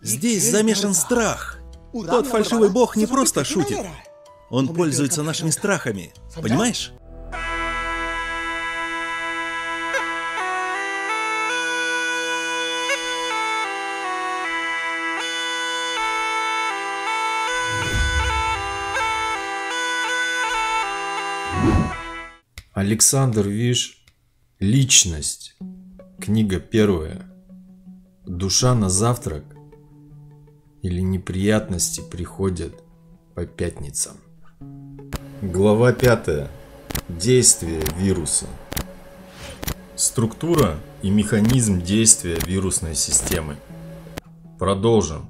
Здесь замешан страх. Тот фальшивый бог не просто шутит. Он пользуется нашими страхами. Понимаешь? Александр Виш. Личность. Книга 1. Душа на завтрак или неприятности приходят по пятницам. Глава 5. Действие вируса. Структура и механизм действия вирусной системы. Продолжим.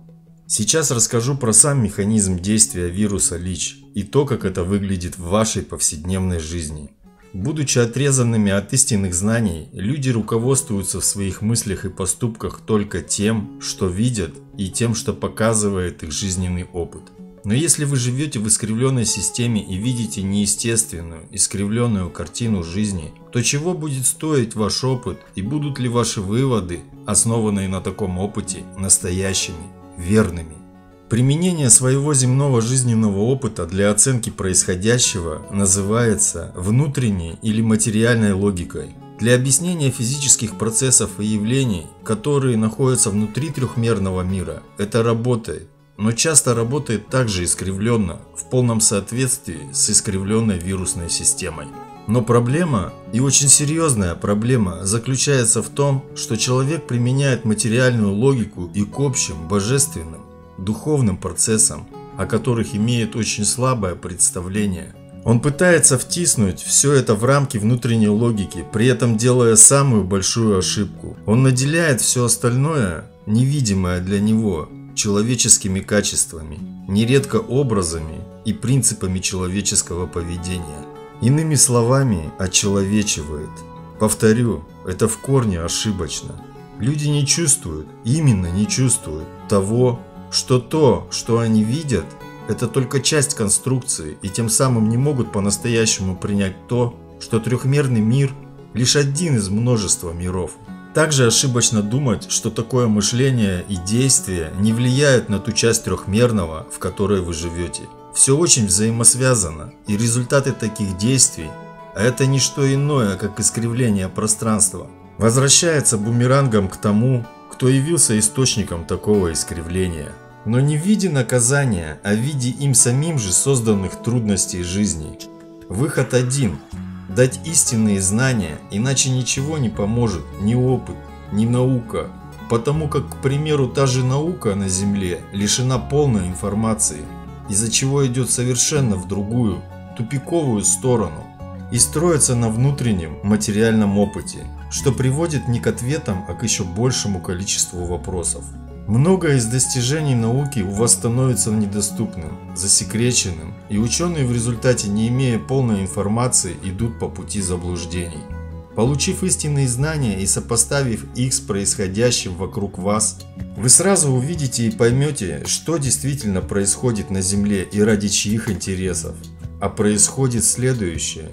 Сейчас расскажу про сам механизм действия вируса Лич и то, как это выглядит в вашей повседневной жизни. Будучи отрезанными от истинных знаний, люди руководствуются в своих мыслях и поступках только тем, что видят, и тем, что показывает их жизненный опыт. Но если вы живете в искривленной системе и видите неестественную, искривленную картину жизни, то чего будет стоить ваш опыт и будут ли ваши выводы, основанные на таком опыте, настоящими, верными? Применение своего земного жизненного опыта для оценки происходящего называется внутренней или материальной логикой. Для объяснения физических процессов и явлений, которые находятся внутри трехмерного мира, это работает, но часто работает также искривленно, в полном соответствии с искривленной вирусной системой. Но проблема, и очень серьезная проблема, заключается в том, что человек применяет материальную логику и к общим, божественным, духовным процессам, о которых имеет очень слабое представление. Он пытается втиснуть все это в рамки внутренней логики, при этом делая самую большую ошибку. Он наделяет все остальное, невидимое для него, человеческими качествами, нередко образами и принципами человеческого поведения. Иными словами, очеловечивает. Повторю, это в корне ошибочно. Люди не чувствуют, именно не чувствуют того, что то, что они видят, это только часть конструкции и тем самым не могут по-настоящему принять то, что трехмерный мир лишь один из множества миров. Также ошибочно думать, что такое мышление и действие не влияют на ту часть трехмерного, в которой вы живете. Все очень взаимосвязано, и результаты таких действий, а это не что иное, как искривление пространства, возвращается бумерангом к тому, кто явился источником такого искривления, но не в виде наказания, а в виде им самим же созданных трудностей жизни. Выход один – дать истинные знания, иначе ничего не поможет ни опыт, ни наука, потому как, к примеру, та же наука на Земле лишена полной информации, из-за чего идет совершенно в другую, тупиковую сторону и строится на внутреннем материальном опыте, что приводит не к ответам, а к еще большему количеству вопросов. Многое из достижений науки у вас становится недоступным, засекреченным, и ученые в результате, не имея полной информации, идут по пути заблуждений. Получив истинные знания и сопоставив их с происходящим вокруг вас, вы сразу увидите и поймете, что действительно происходит на Земле и ради чьих интересов. А происходит следующее.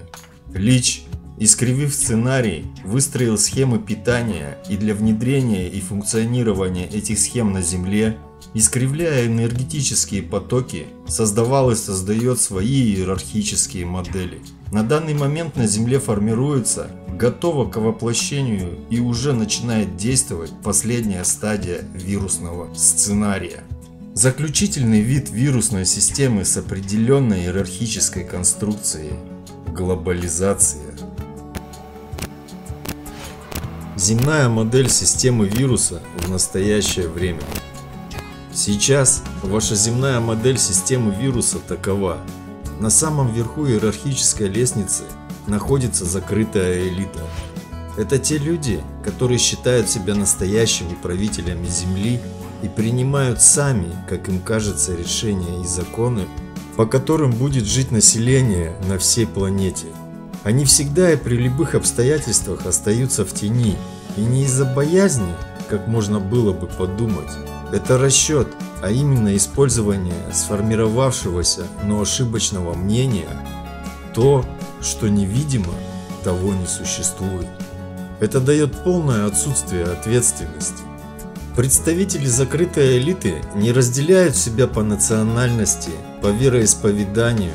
Лич, искривив сценарий, выстроил схемы питания и для внедрения и функционирования этих схем на Земле, искривляя энергетические потоки, создавал и создает свои иерархические модели. На данный момент на Земле формируется, готова к воплощению и уже начинает действовать последняя стадия вирусного сценария. Заключительный вид вирусной системы с определенной иерархической конструкцией – глобализация. Земная модель системы вируса в настоящее время. Сейчас ваша земная модель системы вируса такова. На самом верху иерархической лестницы находится закрытая элита. Это те люди, которые считают себя настоящими правителями Земли и принимают сами, как им кажется, решения и законы, по которым будет жить население на всей планете. Они всегда и при любых обстоятельствах остаются в тени, и не из-за боязни, как можно было бы подумать. Это расчет, а именно использование сформировавшегося, но ошибочного мнения, то, что невидимо, того не существует. Это дает полное отсутствие ответственности. Представители закрытой элиты не разделяют себя по национальности, по вероисповеданию,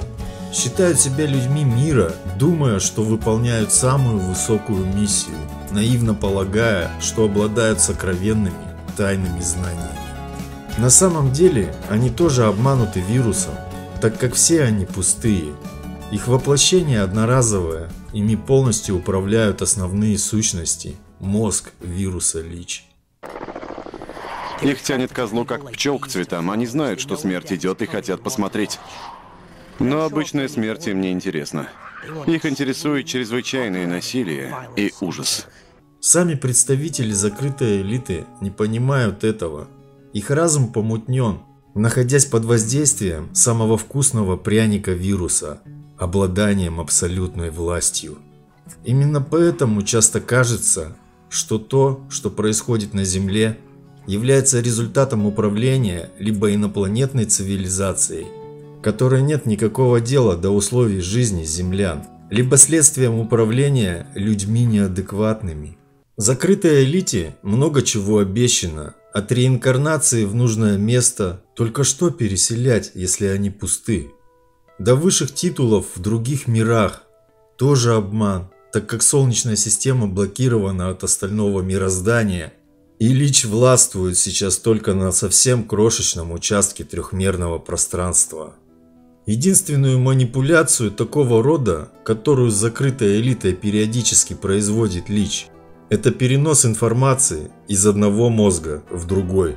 считают себя людьми мира, думая, что выполняют самую высокую миссию, наивно полагая, что обладают сокровенными, тайными знаниями. На самом деле они тоже обмануты вирусом, так как все они пустые. Их воплощение одноразовое, ими полностью управляют основные сущности – мозг вируса Лич. Их тянет козлу как пчел к цветам, они знают, что смерть идет и хотят посмотреть. Но обычная смерть им не интересна. Их интересует чрезвычайное насилие и ужас. Сами представители закрытой элиты не понимают этого. Их разум помутнен, находясь под воздействием самого вкусного пряника вируса, обладанием абсолютной властью. Именно поэтому часто кажется, что то, что происходит на Земле, является результатом управления либо инопланетной цивилизацией, которой нет никакого дела до условий жизни землян, либо следствием управления людьми неадекватными. Закрытой элите много чего обещано, от реинкарнации в нужное место, только что переселять, если они пусты. До высших титулов в других мирах тоже обман, так как Солнечная система блокирована от остального мироздания, и Лич властвует сейчас только на совсем крошечном участке трехмерного пространства. Единственную манипуляцию такого рода, которую закрытая элита периодически производит Лич, это перенос информации из одного мозга в другой.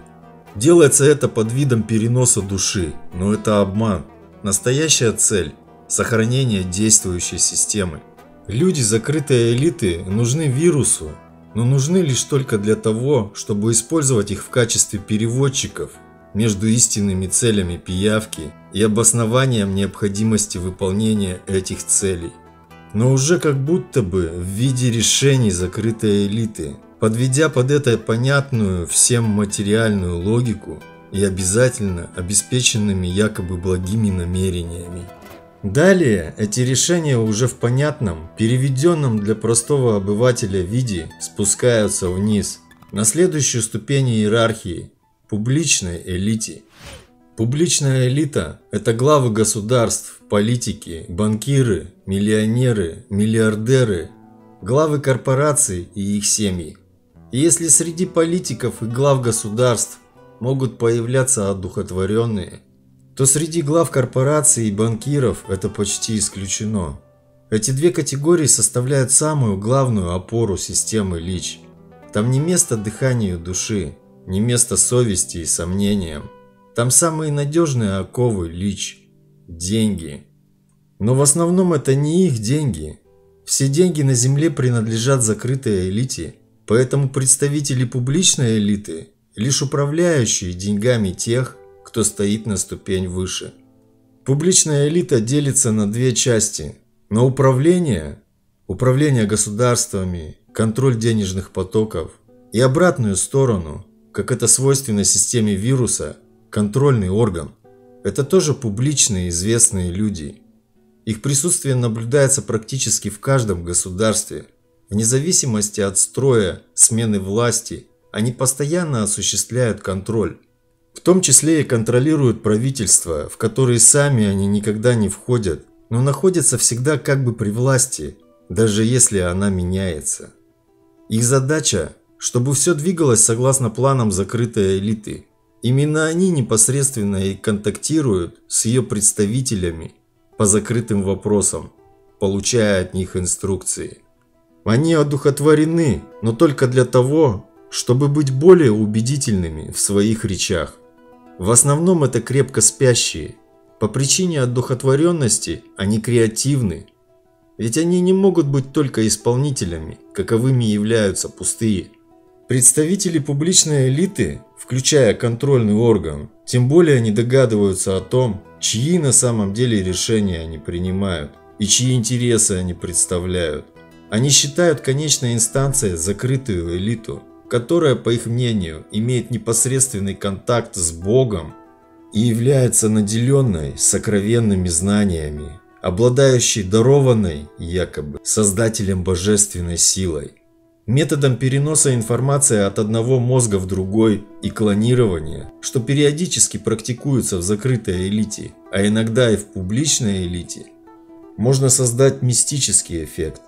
Делается это под видом переноса души, но это обман. Настоящая цель – сохранение действующей системы. Люди закрытой элиты нужны вирусу, но нужны лишь только для того, чтобы использовать их в качестве переводчиков между истинными целями пиявки и обоснованием необходимости выполнения этих целей. Но уже как будто бы в виде решений закрытой элиты, подведя под это понятную всем материальную логику и обязательно обеспеченными якобы благими намерениями. Далее эти решения уже в понятном, переведенном для простого обывателя виде спускаются вниз, на следующую ступень иерархии – публичной элите. Публичная элита – это главы государств, политики, банкиры, миллионеры, миллиардеры, главы корпораций и их семьи. И если среди политиков и глав государств могут появляться одухотворенные, то среди глав корпораций и банкиров это почти исключено. Эти две категории составляют самую главную опору системы Лич. Там не место дыханию души, не место совести и сомнениям. Там самые надежные оковы Лич – деньги. Но в основном это не их деньги. Все деньги на Земле принадлежат закрытой элите, поэтому представители публичной элиты – лишь управляющие деньгами тех, кто стоит на ступень выше. Публичная элита делится на две части. На управление государствами, контроль денежных потоков и обратную сторону, как это свойственно системе вируса, контрольный орган. Это тоже публичные известные люди. Их присутствие наблюдается практически в каждом государстве. Вне зависимости от строя, смены власти, они постоянно осуществляют контроль. В том числе и контролируют правительства, в которые сами они никогда не входят, но находятся всегда как бы при власти, даже если она меняется. Их задача, чтобы все двигалось согласно планам закрытой элиты. Именно они непосредственно и контактируют с ее представителями по закрытым вопросам, получая от них инструкции. Они одухотворены, но только для того, чтобы быть более убедительными в своих речах. В основном это крепко спящие. По причине одухотворенности они креативны. Ведь они не могут быть только исполнителями, каковыми являются пустые. Представители публичной элиты, включая контрольный орган, тем более не догадываются о том, чьи на самом деле решения они принимают и чьи интересы они представляют. Они считают конечной инстанцией закрытую элиту, которая, по их мнению, имеет непосредственный контакт с Богом и является наделенной сокровенными знаниями, обладающей дарованной, якобы, создателем божественной силой. методом переноса информации от одного мозга в другой и клонирования, что периодически практикуется в закрытой элите, а иногда и в публичной элите, можно создать мистический эффект.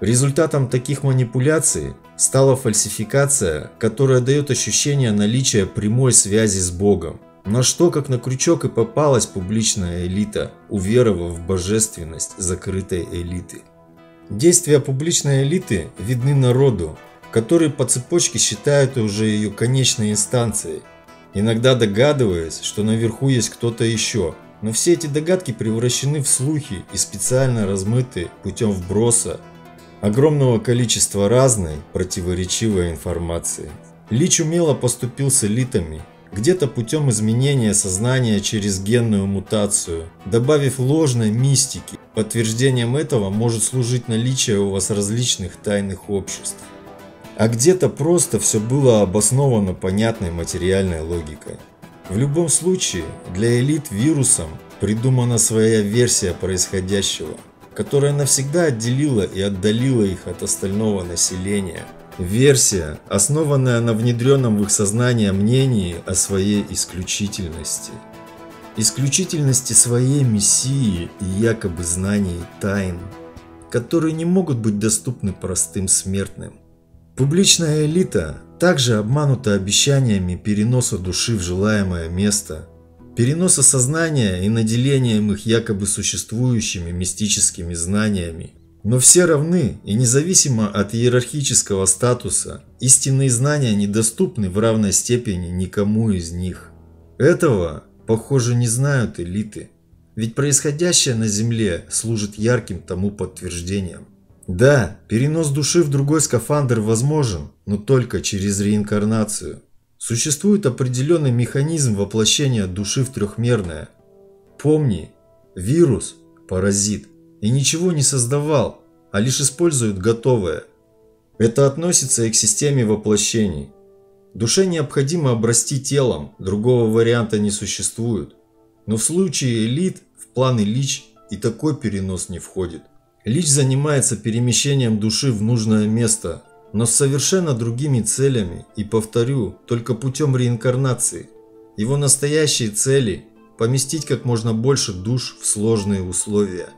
Результатом таких манипуляций стала фальсификация, которая дает ощущение наличия прямой связи с Богом, на что как на крючок и попалась публичная элита, уверовав в божественность закрытой элиты. Действия публичной элиты видны народу, который по цепочке считает уже ее конечной инстанцией, иногда догадываясь, что наверху есть кто-то еще. Но все эти догадки превращены в слухи и специально размыты путем вброса огромного количества разной противоречивой информации. Лич умело поступил с элитами, где-то путем изменения сознания через генную мутацию, добавив ложной мистики. Подтверждением этого может служить наличие у вас различных тайных обществ. А где-то просто все было обосновано понятной материальной логикой. В любом случае, для элит вирусом придумана своя версия происходящего, которая навсегда отделила и отдалила их от остального населения. Версия, основанная на внедренном в их сознание мнении о своей исключительности. Исключительности своей мессии и якобы знаний тайн, которые не могут быть доступны простым смертным. Публичная элита также обманута обещаниями переноса души в желаемое место, переноса сознания и наделением их якобы существующими мистическими знаниями. Но все равны, и независимо от иерархического статуса, истинные знания недоступны в равной степени никому из них. Этого, похоже, не знают элиты, ведь происходящее на Земле служит ярким тому подтверждением. Да, перенос души в другой скафандр возможен, но только через реинкарнацию. Существует определенный механизм воплощения души в трехмерное. Помни, вирус – паразит, и ничего не создавал, а лишь использует готовое. Это относится и к системе воплощений. Душе необходимо обрасти телом, другого варианта не существует. Но в случае элит в планы Лич и такой перенос не входит. Лич занимается перемещением души в нужное место, но с совершенно другими целями и, повторю, только путем реинкарнации. Его настоящие цели – поместить как можно больше душ в сложные условия,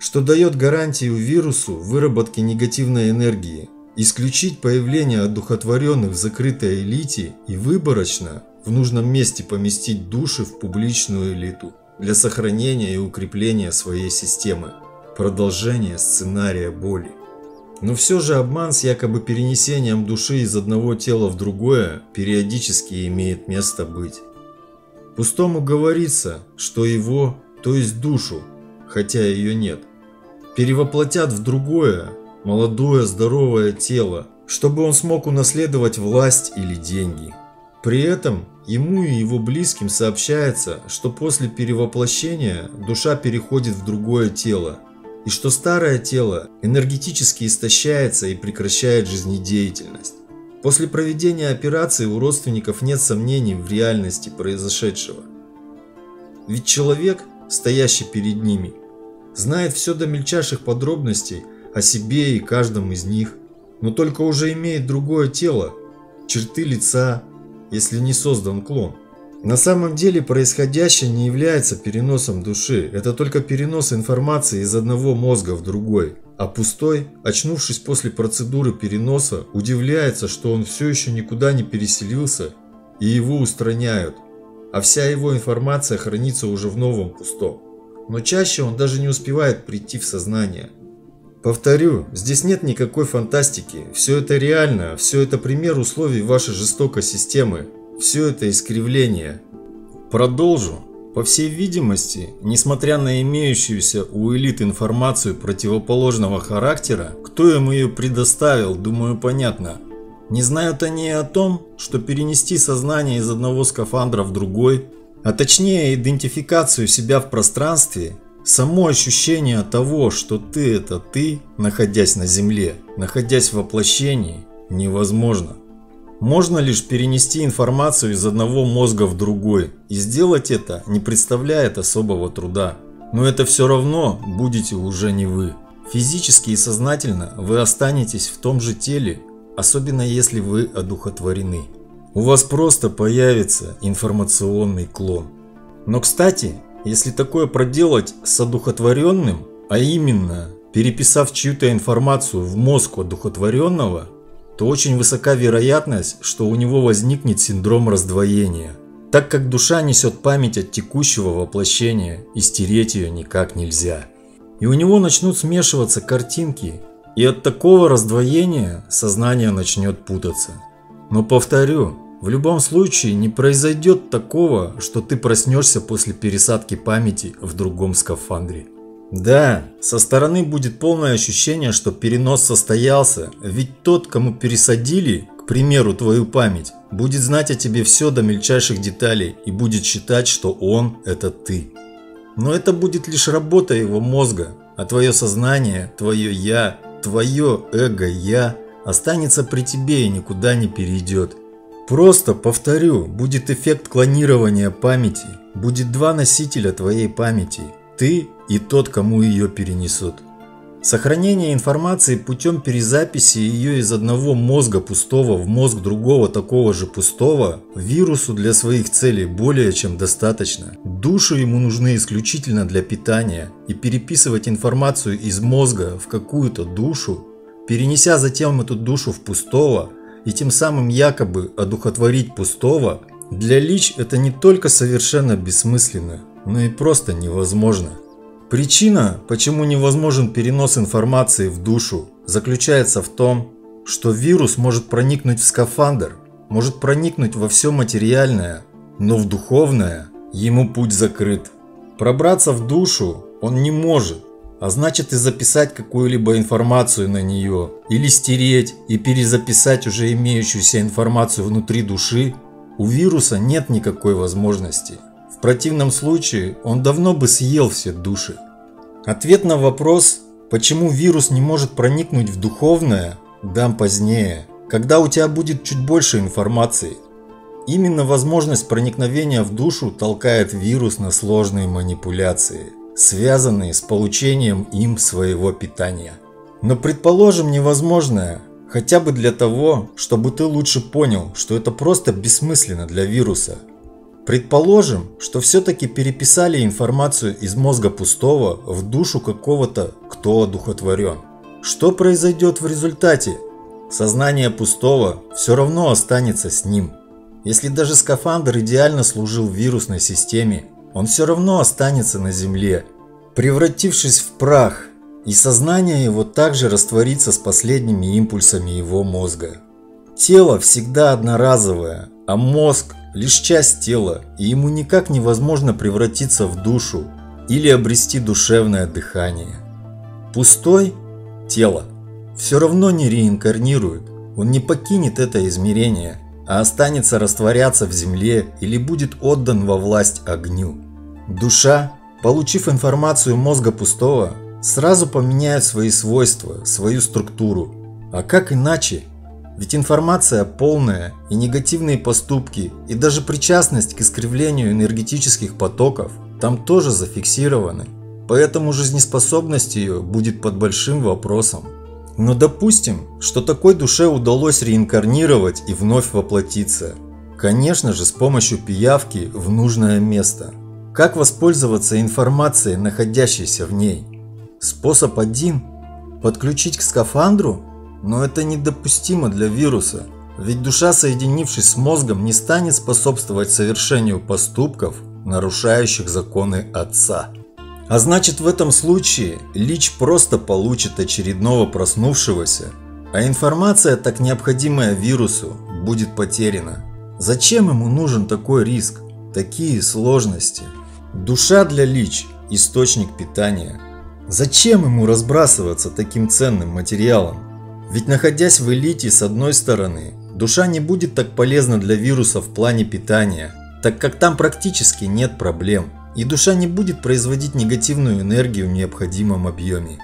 что дает гарантию вирусу выработки негативной энергии, исключить появление одухотворенных в закрытой элите и выборочно в нужном месте поместить души в публичную элиту для сохранения и укрепления своей системы. Продолжение сценария боли. Но все же обман с якобы перенесением души из одного тела в другое периодически имеет место быть. Пустому говорится, что его, то есть душу, хотя ее нет, перевоплотят в другое, молодое, здоровое тело, чтобы он смог унаследовать власть или деньги. При этом ему и его близким сообщается, что после перевоплощения душа переходит в другое тело, и что старое тело энергетически истощается и прекращает жизнедеятельность. После проведения операции у родственников нет сомнений в реальности произошедшего. Ведь человек, стоящий перед ними, знает все до мельчайших подробностей о себе и каждом из них, но только уже имеет другое тело, черты лица, если не создан клон. На самом деле происходящее не является переносом души, это только перенос информации из одного мозга в другой, а пустой, очнувшись после процедуры переноса, удивляется, что он все еще никуда не переселился и его устраняют, а вся его информация хранится уже в новом пустом, но чаще он даже не успевает прийти в сознание. Повторю, здесь нет никакой фантастики, все это реально, все это пример условий вашей жестокой системы. Все это искривление. Продолжу. По всей видимости, несмотря на имеющуюся у элит информацию противоположного характера, кто им ее предоставил, думаю, понятно. Не знают они и о том, что перенести сознание из одного скафандра в другой, а точнее идентификацию себя в пространстве, само ощущение того, что ты – это ты, находясь на Земле, находясь в воплощении, невозможно. Можно лишь перенести информацию из одного мозга в другой, и сделать это не представляет особого труда. Но это все равно будете уже не вы. Физически и сознательно вы останетесь в том же теле, особенно если вы одухотворены. У вас просто появится информационный клон. Но, кстати, если такое проделать с одухотворенным, а именно переписав чью-то информацию в мозг одухотворенного, то очень высока вероятность, что у него возникнет синдром раздвоения, так как душа несет память от текущего воплощения, и стереть ее никак нельзя. И у него начнут смешиваться картинки, и от такого раздвоения сознание начнет путаться. Но повторю, в любом случае не произойдет такого, что ты проснешься после пересадки памяти в другом скафандре. Да, со стороны будет полное ощущение, что перенос состоялся, ведь тот, кому пересадили, к примеру, твою память, будет знать о тебе все до мельчайших деталей и будет считать, что он – это ты. Но это будет лишь работа его мозга, а твое сознание, твое «я», твое эго-я останется при тебе и никуда не перейдет. Просто, повторю, будет эффект клонирования памяти, будет два носителя твоей памяти – ты и тот, кому ее перенесут. Сохранение информации путем перезаписи ее из одного мозга пустого в мозг другого такого же пустого вирусу для своих целей более чем достаточно. Души ему нужны исключительно для питания, и переписывать информацию из мозга в какую-то душу, перенеся затем эту душу в пустого и тем самым якобы одухотворить пустого, для Лич это не только совершенно бессмысленно, но и просто невозможно. Причина, почему невозможен перенос информации в душу, заключается в том, что вирус может проникнуть в скафандр, может проникнуть во все материальное, но в духовное ему путь закрыт. Пробраться в душу он не может, а значит и записать какую-либо информацию на нее, или стереть и перезаписать уже имеющуюся информацию внутри души у вируса нет никакой возможности. В противном случае он давно бы съел все души. Ответ на вопрос, почему вирус не может проникнуть в духовное, дам позднее, когда у тебя будет чуть больше информации. Именно возможность проникновения в душу толкает вирус на сложные манипуляции, связанные с получением им своего питания. Но предположим невозможное, хотя бы для того, чтобы ты лучше понял, что это просто бессмысленно для вируса. Предположим, что все-таки переписали информацию из мозга пустого в душу какого-то, кто одухотворен. Что произойдет в результате? Сознание пустого все равно останется с ним. Если даже скафандр идеально служил вирусной системе, он все равно останется на Земле, превратившись в прах, и сознание его также растворится с последними импульсами его мозга. Тело всегда одноразовое, а мозг лишь часть тела, и ему никак невозможно превратиться в душу или обрести душевное дыхание. Пустой тело все равно не реинкарнирует, он не покинет это измерение, а останется растворяться в земле или будет отдан во власть огню. Душа, получив информацию мозга пустого, сразу поменяет свои свойства, свою структуру. А как иначе? Ведь информация полная, и негативные поступки, и даже причастность к искривлению энергетических потоков там тоже зафиксированы, поэтому жизнеспособность ее будет под большим вопросом. Но допустим, что такой душе удалось реинкарнировать и вновь воплотиться, конечно же с помощью пиявки в нужное место. Как воспользоваться информацией, находящейся в ней? Способ один – подключить к скафандру? Но это недопустимо для вируса, ведь душа, соединившись с мозгом, не станет способствовать совершению поступков, нарушающих законы Отца. А значит, в этом случае Лич просто получит очередного проснувшегося, а информация, так необходимая вирусу, будет потеряна. Зачем ему нужен такой риск, такие сложности? Душа для Лич – источник питания. Зачем ему разбрасываться таким ценным материалом? Ведь находясь в элите, с одной стороны, душа не будет так полезна для вируса в плане питания, так как там практически нет проблем, и душа не будет производить негативную энергию в необходимом объеме.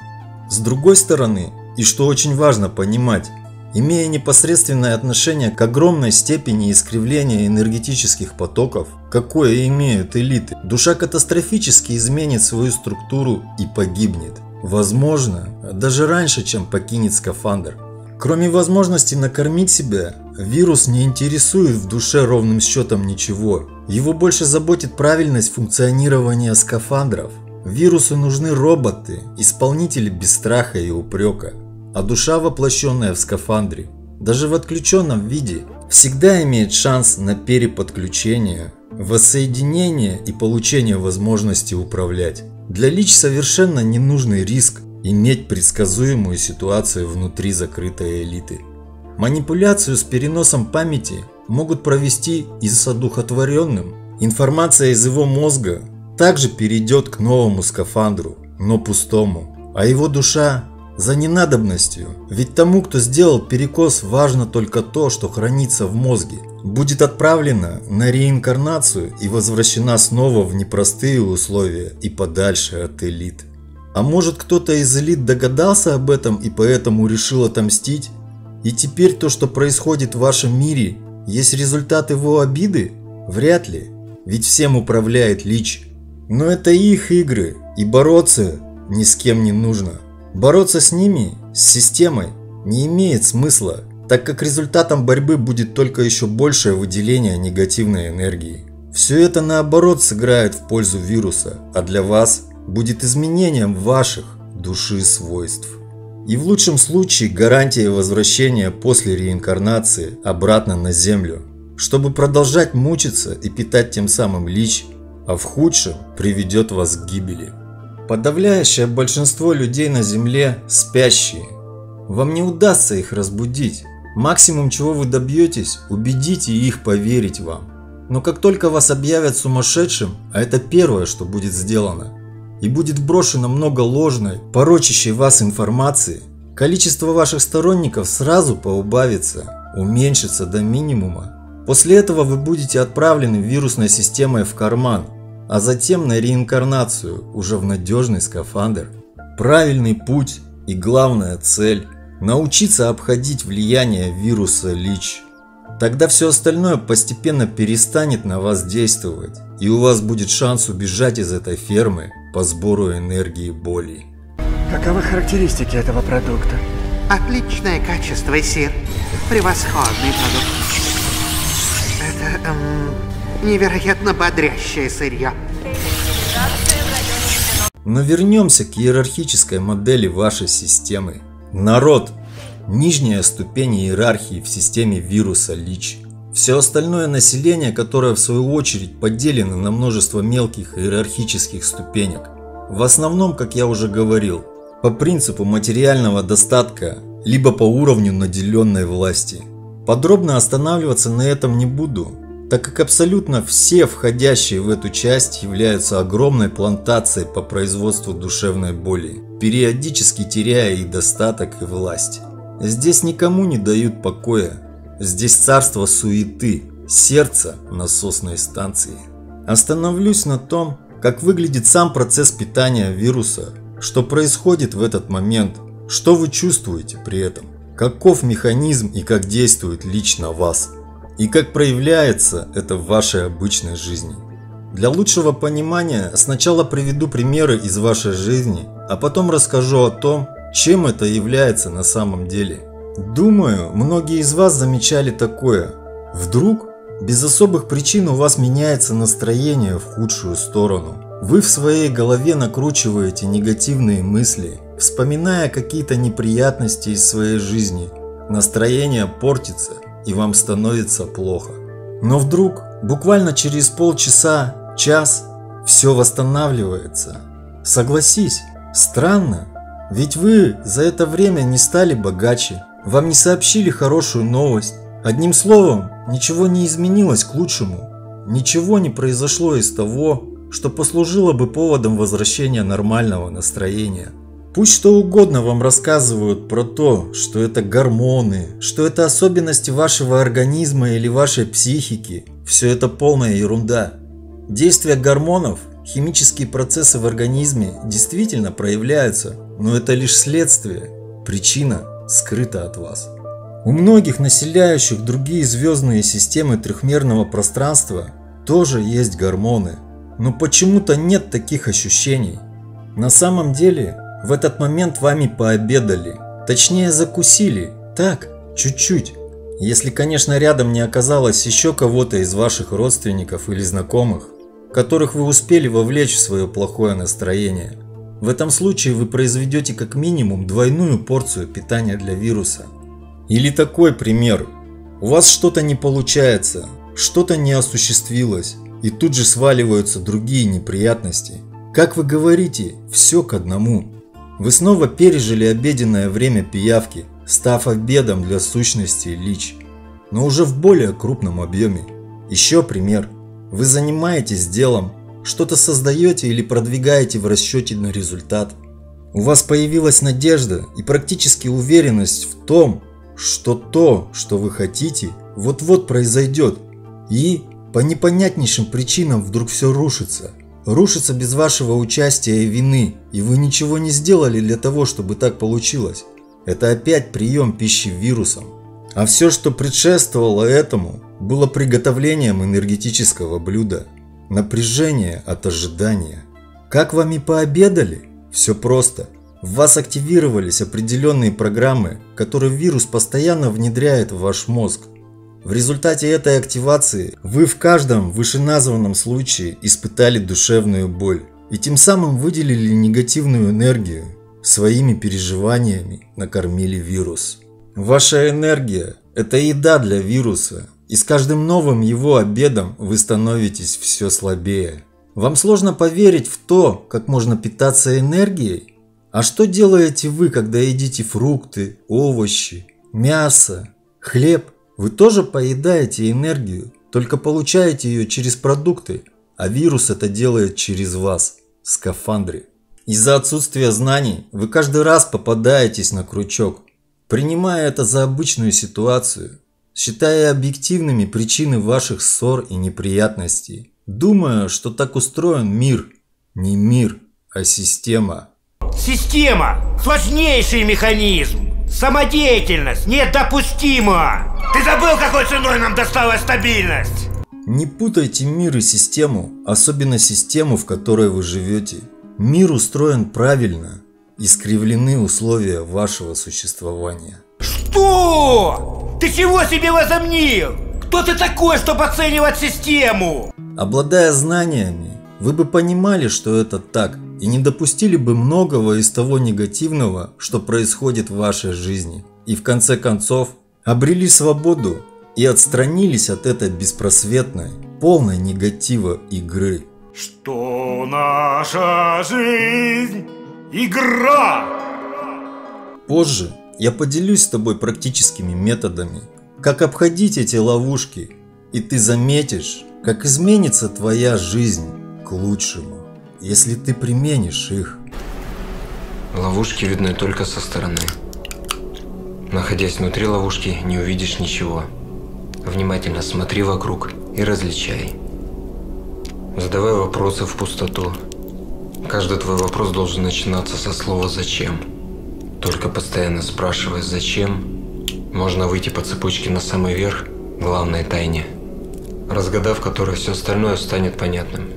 С другой стороны, и что очень важно понимать, имея непосредственное отношение к огромной степени искривления энергетических потоков, какое имеют элиты, душа катастрофически изменит свою структуру и погибнет. Возможно, даже раньше, чем покинет скафандр. Кроме возможности накормить себя, вирус не интересует в душе ровным счетом ничего. Его больше заботит правильность функционирования скафандров. Вирусу нужны роботы, исполнители без страха и упрека, а душа, воплощенная в скафандре, даже в отключенном виде, всегда имеет шанс на переподключение, воссоединение и получение возможности управлять. Для Лич совершенно ненужный риск иметь предсказуемую ситуацию внутри закрытой элиты. Манипуляцию с переносом памяти могут провести и с одухотворенным. Информация из его мозга также перейдет к новому скафандру, но пустому, а его душа за ненадобностью, ведь тому, кто сделал перекос, важно только то, что хранится в мозге, будет отправлена на реинкарнацию и возвращена снова в непростые условия и подальше от элит. А может, кто-то из элит догадался об этом и поэтому решил отомстить? И теперь то, что происходит в вашем мире, есть результат его обиды? Вряд ли, ведь всем управляет Лич. Но это их игры, и бороться ни с кем не нужно. Бороться с ними, с системой, не имеет смысла, так как результатом борьбы будет только еще большее выделение негативной энергии. Все это наоборот сыграет в пользу вируса, а для вас будет изменением ваших души свойств. И в лучшем случае гарантией возвращения после реинкарнации обратно на Землю, чтобы продолжать мучиться и питать тем самым Лич, а в худшем приведет вас к гибели. Подавляющее большинство людей на Земле спящие. Вам не удастся их разбудить. Максимум, чего вы добьетесь, убедите их поверить вам. Но как только вас объявят сумасшедшим, а это первое, что будет сделано, и будет брошено много ложной, порочащей вас информации, количество ваших сторонников сразу поубавится, уменьшится до минимума. После этого вы будете отправлены вирусной системой в карман, а затем на реинкарнацию, уже в надежный скафандр. Правильный путь и главная цель – научиться обходить влияние вируса Лич. Тогда все остальное постепенно перестанет на вас действовать, и у вас будет шанс убежать из этой фермы по сбору энергии боли. Каковы характеристики этого продукта? Отличное качество, сир. Превосходный продукт. Это... невероятно бодрящее сырье. Но вернемся к иерархической модели вашей системы. Народ – нижняя ступень иерархии в системе вируса Лич. Все остальное население, которое в свою очередь поделено на множество мелких иерархических ступенек. В основном, как я уже говорил, по принципу материального достатка, либо по уровню наделенной власти. Подробно останавливаться на этом не буду, так как абсолютно все входящие в эту часть являются огромной плантацией по производству душевной боли, периодически теряя и достаток, и власть. Здесь никому не дают покоя, здесь царство суеты, сердце насосной станции. Остановлюсь на том, как выглядит сам процесс питания вируса, что происходит в этот момент, что вы чувствуете при этом, каков механизм и как действует лично вас. И как проявляется это в вашей обычной жизни. Для лучшего понимания сначала приведу примеры из вашей жизни, а потом расскажу о том, чем это является на самом деле. Думаю, многие из вас замечали такое. Вдруг, без особых причин, у вас меняется настроение в худшую сторону. Вы в своей голове накручиваете негативные мысли, вспоминая какие-то неприятности из своей жизни. Настроение портится, и вам становится плохо. Но вдруг, буквально через полчаса, час, все восстанавливается. Согласись, странно, ведь вы за это время не стали богаче, вам не сообщили хорошую новость. Одним словом, ничего не изменилось к лучшему, ничего не произошло из того, что послужило бы поводом возвращения нормального настроения. Пусть что угодно вам рассказывают про то, что это гормоны, что это особенности вашего организма или вашей психики, все это полная ерунда. Действие гормонов, химические процессы в организме действительно проявляются, но это лишь следствие, причина скрыта от вас. У многих населяющих другие звездные системы трехмерного пространства тоже есть гормоны, но почему-то нет таких ощущений. На самом деле, в этот момент вами пообедали, точнее закусили, Так, чуть-чуть. Если, конечно, рядом не оказалось еще кого-то из ваших родственников или знакомых, которых вы успели вовлечь в свое плохое настроение. В этом случае вы произведете как минимум двойную порцию питания для вируса. Или такой пример. У вас что-то не получается, что-то не осуществилось, и тут же сваливаются другие неприятности. Как вы говорите, все к одному. Вы снова пережили обеденное время пиявки, став обедом для сущности Лич, но уже в более крупном объеме. Еще пример. Вы занимаетесь делом, что-то создаете или продвигаете в расчете на результат. У вас появилась надежда и практически уверенность в том, что то, что вы хотите, вот-вот произойдет. И по непонятнейшим причинам вдруг все рушится. Рушится без вашего участия и вины, и вы ничего не сделали для того, чтобы так получилось. Это опять прием пищи вирусом. А все, что предшествовало этому, было приготовлением энергетического блюда. Напряжение от ожидания. Как вам и пообедали? Все просто. В вас активировались определенные программы, которые вирус постоянно внедряет в ваш мозг. В результате этой активации вы в каждом вышеназванном случае испытали душевную боль и тем самым выделили негативную энергию. Своими переживаниями накормили вирус. Ваша энергия – это еда для вируса. И с каждым новым его обедом вы становитесь все слабее. Вам сложно поверить в то, как можно питаться энергией? А что делаете вы, когда едите фрукты, овощи, мясо, хлеб? Вы тоже поедаете энергию, только получаете ее через продукты, а вирус это делает через вас, в скафандре. Из-за отсутствия знаний вы каждый раз попадаетесь на крючок, принимая это за обычную ситуацию. Считая объективными причины ваших ссор и неприятностей, думая, что так устроен мир. Не мир, а система. Система! Сложнейший механизм! Самодеятельность недопустима! Ты забыл, какой ценой нам досталась стабильность? Не путайте мир и систему, особенно систему, в которой вы живете. Мир устроен правильно. Искривлены условия вашего существования. Что? Ты чего себе возомнил? Кто ты такой, чтобы оценивать систему? Обладая знаниями, вы бы понимали, что это так, и не допустили бы многого из того негативного, что происходит в вашей жизни. И в конце концов, обрели свободу и отстранились от этой беспросветной, полной негатива игры. Что наша жизнь – игра! Позже я поделюсь с тобой практическими методами, как обходить эти ловушки, и ты заметишь, как изменится твоя жизнь к лучшему, если ты применишь их. Ловушки видны только со стороны. Находясь внутри ловушки, не увидишь ничего. Внимательно смотри вокруг и различай. Задавай вопросы в пустоту. Каждый твой вопрос должен начинаться со слова «зачем?». Только постоянно спрашивая «зачем?», можно выйти по цепочке на самый верх главной тайне, разгадав которой все остальное станет понятным.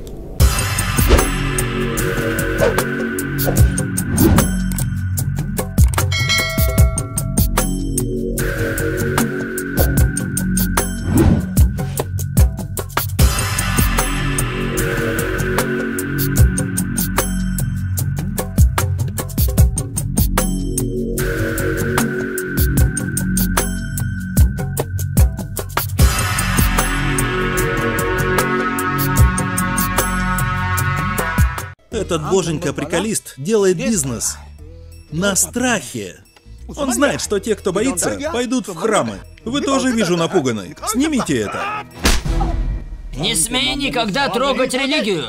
Этот боженька-приколист делает бизнес на страхе. Он знает, что те, кто боится, пойдут в храмы. Вы тоже, вижу, напуганы. Снимите это. Не смей никогда трогать религию.